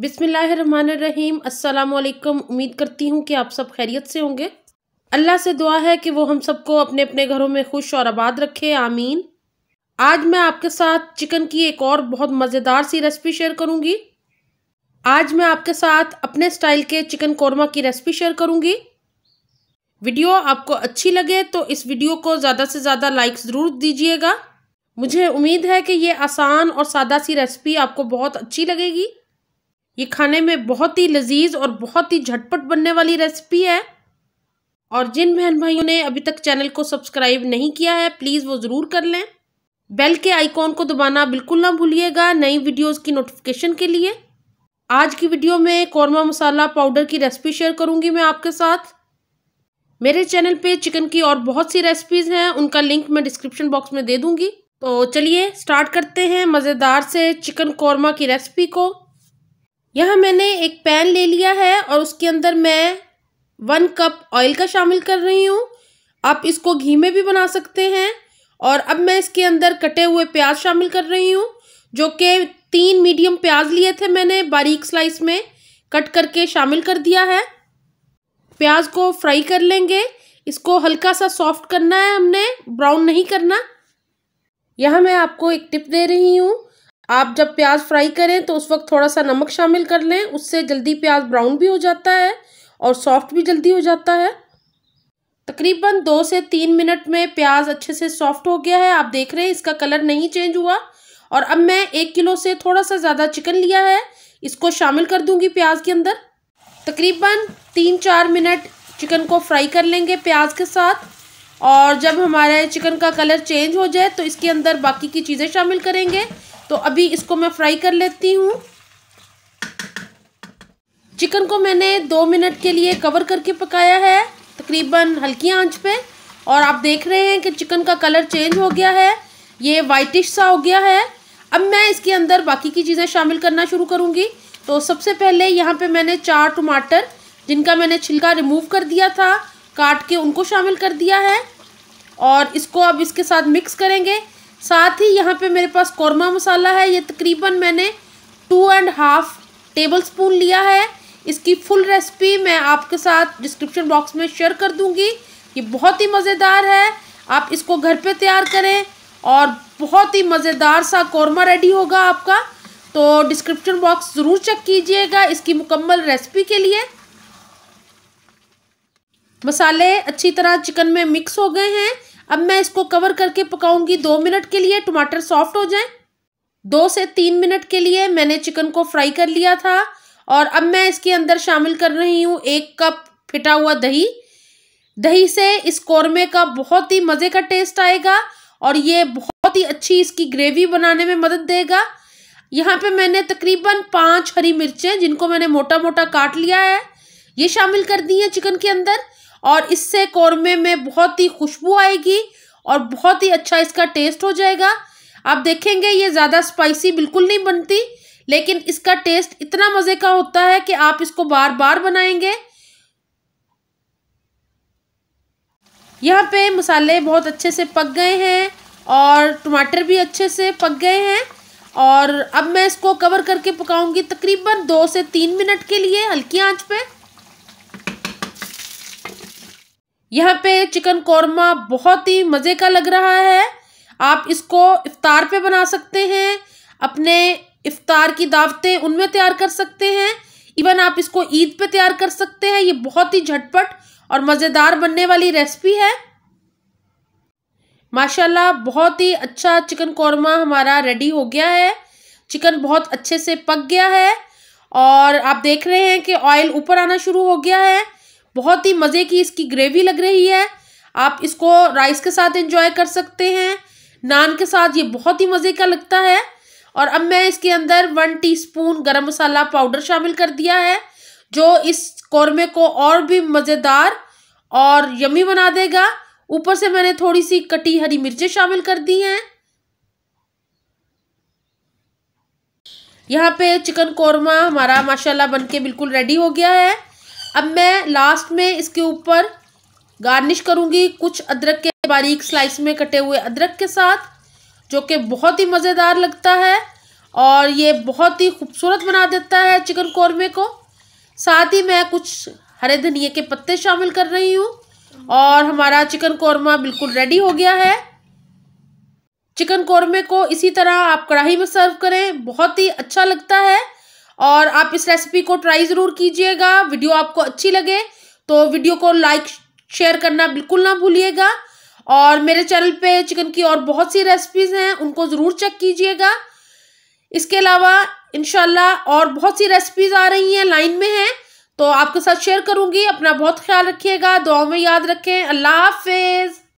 बिस्मिल्लाहिर्रहमानिर्रहीम। अस्सलाम वालेकुम। उम्मीद करती हूँ कि आप सब खैरियत से होंगे। अल्लाह से दुआ है कि वो हम सबको अपने अपने घरों में खुश और आबाद रखे, आमीन। आज मैं आपके साथ चिकन की एक और बहुत मज़ेदार सी रेसिपी शेयर करूँगी। आज मैं आपके साथ अपने स्टाइल के चिकन कोरमा की रेसिपी शेयर करूँगी। वीडियो आपको अच्छी लगे तो इस वीडियो को ज़्यादा से ज़्यादा लाइक ज़रूर दीजिएगा। मुझे उम्मीद है कि ये आसान और सादा सी रेसिपी आपको बहुत अच्छी लगेगी। ये खाने में बहुत ही लजीज और बहुत ही झटपट बनने वाली रेसिपी है। और जिन बहन भाइयों ने अभी तक चैनल को सब्सक्राइब नहीं किया है, प्लीज़ वो ज़रूर कर लें। बेल के आइकॉन को दबाना बिल्कुल ना भूलिएगा नई वीडियोस की नोटिफिकेशन के लिए। आज की वीडियो में कोरमा मसाला पाउडर की रेसिपी शेयर करूँगी मैं आपके साथ। मेरे चैनल पे चिकन की और बहुत सी रेसिपीज़ हैं, उनका लिंक मैं डिस्क्रिप्शन बॉक्स में दे दूंगी। तो चलिए स्टार्ट करते हैं मज़ेदार से चिकन कोरमा की रेसिपी को। यहाँ मैंने एक पैन ले लिया है और उसके अंदर मैं 1 कप ऑयल का शामिल कर रही हूँ। आप इसको घी में भी बना सकते हैं। और अब मैं इसके अंदर कटे हुए प्याज शामिल कर रही हूँ, जो कि 3 मीडियम प्याज लिए थे मैंने, बारीक स्लाइस में कट करके शामिल कर दिया है। प्याज को फ्राई कर लेंगे। इसको हल्का सा सॉफ्ट करना है, हमने ब्राउन नहीं करना। यहाँ मैं आपको एक टिप दे रही हूँ, आप जब प्याज फ्राई करें तो उस वक्त थोड़ा सा नमक शामिल कर लें, उससे जल्दी प्याज ब्राउन भी हो जाता है और सॉफ्ट भी जल्दी हो जाता है। तकरीबन 2 से 3 मिनट में प्याज अच्छे से सॉफ्ट हो गया है। आप देख रहे हैं इसका कलर नहीं चेंज हुआ। और अब मैं 1 किलो से थोड़ा सा ज़्यादा चिकन लिया है, इसको शामिल कर दूँगी प्याज के अंदर। तकरीबन 3-4 मिनट चिकन को फ्राई कर लेंगे प्याज के साथ। और जब हमारे चिकन का कलर चेंज हो जाए तो इसके अंदर बाकी की चीज़ें शामिल करेंगे। तो अभी इसको मैं फ्राई कर लेती हूँ। चिकन को मैंने 2 मिनट के लिए कवर करके पकाया है, तकरीबन हल्की आंच पे। और आप देख रहे हैं कि चिकन का कलर चेंज हो गया है, ये वाइटिश सा हो गया है। अब मैं इसके अंदर बाकी की चीज़ें शामिल करना शुरू करूँगी। तो सबसे पहले यहाँ पे मैंने 4 टमाटर, जिनका मैंने छिलका रिमूव कर दिया था, काट के उनको शामिल कर दिया है। और इसको अब इसके साथ मिक्स करेंगे। साथ ही यहाँ पे मेरे पास कोरमा मसाला है, ये तकरीबन मैंने 2.5 टेबल स्पून लिया है। इसकी फुल रेसिपी मैं आपके साथ डिस्क्रिप्शन बॉक्स में शेयर कर दूँगी। ये बहुत ही मज़ेदार है, आप इसको घर पर तैयार करें और बहुत ही मज़ेदार सा कोरमा रेडी होगा आपका। तो डिस्क्रिप्शन बॉक्स ज़रूर चेक कीजिएगा इसकी मुकम्मल रेसिपी के लिए। मसाले अच्छी तरह चिकन में मिक्स हो गए हैं। अब मैं इसको कवर करके पकाऊंगी 2 मिनट के लिए, टमाटर सॉफ्ट हो जाएं। 2 से 3 मिनट के लिए मैंने चिकन को फ्राई कर लिया था। और अब मैं इसके अंदर शामिल कर रही हूँ 1 कप फिटा हुआ दही। दही से इस कोरमे का बहुत ही मज़े का टेस्ट आएगा और ये बहुत ही अच्छी इसकी ग्रेवी बनाने में मदद देगा। यहाँ पे मैंने तकरीबन 5 हरी मिर्चें, जिनको मैंने मोटा मोटा काट लिया है, ये शामिल कर दी हैं चिकन के अंदर। और इससे कोरमे में बहुत ही खुशबू आएगी और बहुत ही अच्छा इसका टेस्ट हो जाएगा। आप देखेंगे ये ज़्यादा स्पाइसी बिल्कुल नहीं बनती, लेकिन इसका टेस्ट इतना मज़े का होता है कि आप इसको बार बार बनाएंगे। यहाँ पे मसाले बहुत अच्छे से पक गए हैं और टमाटर भी अच्छे से पक गए हैं। और अब मैं इसको कवर करके पकाऊंगी तकरीबन 2 से 3 मिनट के लिए, हल्की आंच पे। यहाँ पे चिकन कोरमा बहुत ही मज़े का लग रहा है। आप इसको इफ्तार पे बना सकते हैं, अपने इफ्तार की दावतें उनमें तैयार कर सकते हैं। इवन आप इसको ईद पे तैयार कर सकते हैं। ये बहुत ही झटपट और मज़ेदार बनने वाली रेसिपी है। माशाल्लाह बहुत ही अच्छा चिकन कोरमा हमारा रेडी हो गया है। चिकन बहुत अच्छे से पक गया है और आप देख रहे हैं कि ऑयल ऊपर आना शुरू हो गया है। बहुत ही मज़े की इसकी ग्रेवी लग रही है। आप इसको राइस के साथ एंजॉय कर सकते हैं, नान के साथ ये बहुत ही मज़े का लगता है। और अब मैं इसके अंदर 1 टीस्पून गरम मसाला पाउडर शामिल कर दिया है, जो इस कोरमे को और भी मज़ेदार और यमी बना देगा। ऊपर से मैंने थोड़ी सी कटी हरी मिर्चें शामिल कर दी हैं। यहाँ पे चिकन कोरमा हमारा माशाल्लाह बनके बिल्कुल रेडी हो गया है। अब मैं लास्ट में इसके ऊपर गार्निश करूँगी कुछ अदरक के बारीक स्लाइस में कटे हुए अदरक के साथ, जो कि बहुत ही मज़ेदार लगता है। और ये बहुत ही खूबसूरत बना देता है चिकन कौरमे को। साथ ही मैं कुछ हरे धनिए के पत्ते शामिल कर रही हूँ और हमारा चिकन कौरमा बिल्कुल रेडी हो गया है। चिकन कौरमे को इसी तरह आप कढ़ाई में सर्व करें, बहुत ही अच्छा लगता है। और आप इस रेसिपी को ट्राई ज़रूर कीजिएगा। वीडियो आपको अच्छी लगे तो वीडियो को लाइक शेयर करना बिल्कुल ना भूलिएगा। और मेरे चैनल पे चिकन की और बहुत सी रेसिपीज़ हैं, उनको ज़रूर चेक कीजिएगा। इसके अलावा इंशाल्लाह और बहुत सी रेसिपीज़ आ रही हैं, लाइन में हैं, तो आपके साथ शेयर करूँगी। अपना बहुत ख्याल रखिएगा, दुआ में याद रखें। अल्लाह हाफिज़।